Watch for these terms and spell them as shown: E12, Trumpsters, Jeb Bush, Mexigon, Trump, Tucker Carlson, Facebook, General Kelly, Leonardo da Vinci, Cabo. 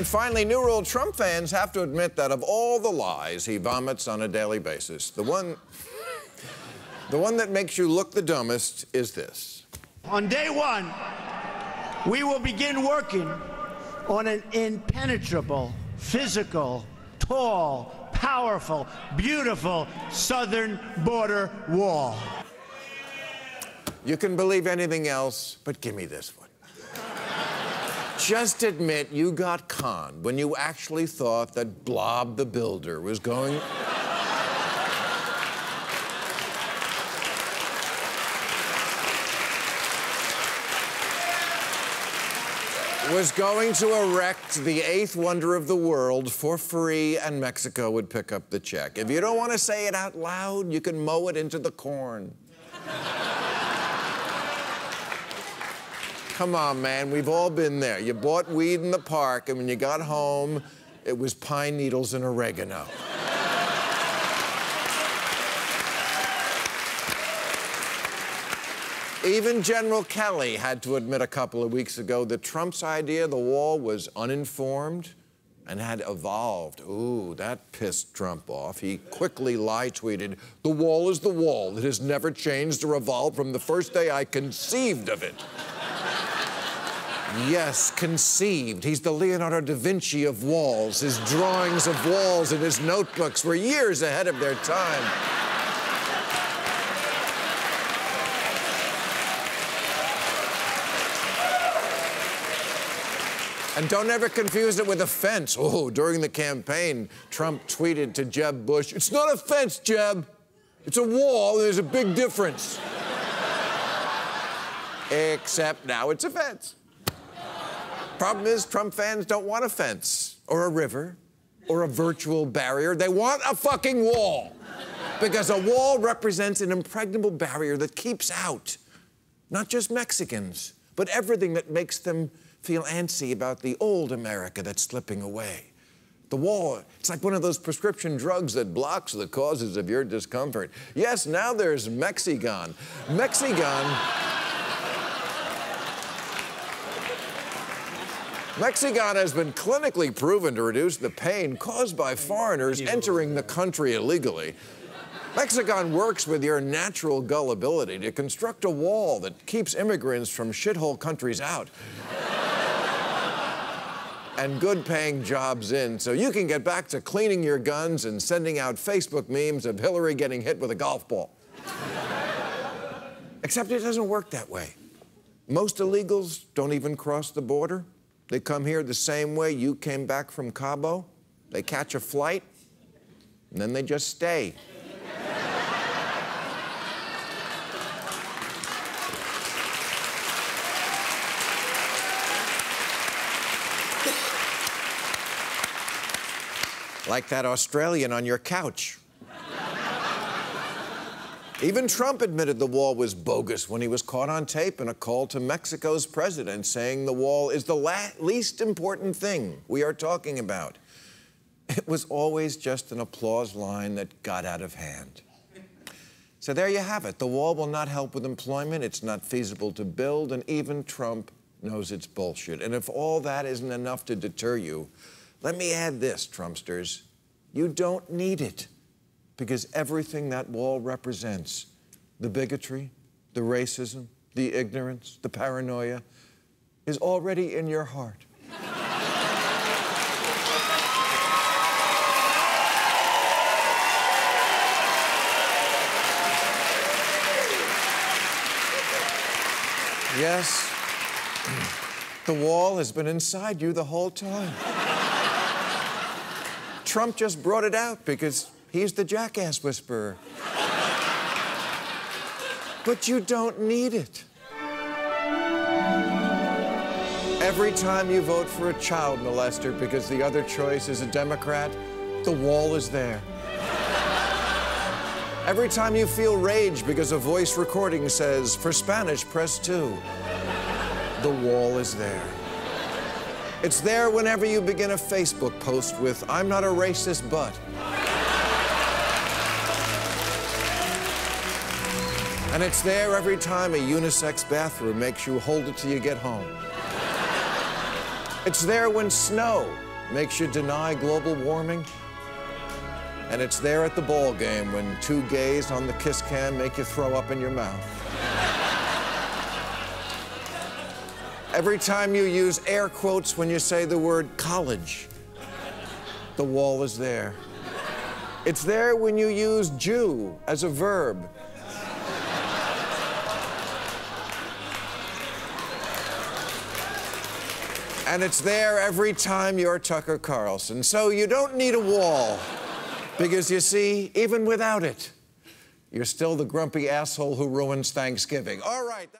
And finally, new rule, Trump fans have to admit that of all the lies he vomits on a daily basis, the one that makes you look the dumbest is this. On day one, we will begin working on an impenetrable, physical, tall, powerful, beautiful southern border wall. You can believe anything else, but give me this one. Just admit you got conned when you actually thought that Blob the Builder was going... was going to erect the eighth wonder of the world for free, and Mexico would pick up the check. If you don't want to say it out loud, you can mow it into the corn. Come on, man, we've all been there. You bought weed in the park, and when you got home, it was pine needles and oregano. Even General Kelly had to admit a couple of weeks ago that Trump's idea of the wall was uninformed and had evolved. Ooh, that pissed Trump off. He quickly lie-tweeted, "The wall is the wall. It has never changed or evolved from the first day I conceived of it." Yes, conceived. He's the Leonardo da Vinci of walls. His drawings of walls in his notebooks were years ahead of their time. And don't ever confuse it with a fence. Oh, during the campaign, Trump tweeted to Jeb Bush, "It's not a fence, Jeb. It's a wall, and there's a big difference." Except now it's a fence. Problem is, Trump fans don't want a fence, or a river, or a virtual barrier. They want a fucking wall. Because a wall represents an impregnable barrier that keeps out not just Mexicans, but everything that makes them feel antsy about the old America that's slipping away. The wall, it's like one of those prescription drugs that blocks the causes of your discomfort. Yes, now there's Mexigon. Mexigon has been clinically proven to reduce the pain caused by foreigners entering the country illegally. Mexigon works with your natural gullibility to construct a wall that keeps immigrants from shithole countries out. And good-paying jobs in, so you can get back to cleaning your guns and sending out Facebook memes of Hillary getting hit with a golf ball. Except it doesn't work that way. Most illegals don't even cross the border. They come here the same way you came back from Cabo. They catch a flight, and then they just stay. Like that Australian on your couch. Even Trump admitted the wall was bogus when he was caught on tape in a call to Mexico's president saying the wall is the least important thing we are talking about. It was always just an applause line that got out of hand. So there you have it. The wall will not help with employment, it's not feasible to build, and even Trump knows it's bullshit. And if all that isn't enough to deter you, let me add this, Trumpsters. You don't need it, because everything that wall represents, the bigotry, the racism, the ignorance, the paranoia, is already in your heart. Yes, the wall has been inside you the whole time. Trump just brought it out because he's the jackass whisperer. But you don't need it. Every time you vote for a child molester because the other choice is a Democrat, the wall is there. Every time you feel rage because a voice recording says, "For Spanish, press 2," the wall is there. It's there whenever you begin a Facebook post with, "I'm not a racist, but..." And it's there every time a unisex bathroom makes you hold it till you get home. It's there when snow makes you deny global warming. And it's there at the ball game when two gays on the kiss cam make you throw up in your mouth. Every time you use air quotes when you say the word college, the wall is there. It's there when you use Jew as a verb. And it's there every time you're Tucker Carlson. So you don't need a wall. Because, you see, even without it, you're still the grumpy asshole who ruins Thanksgiving. All right.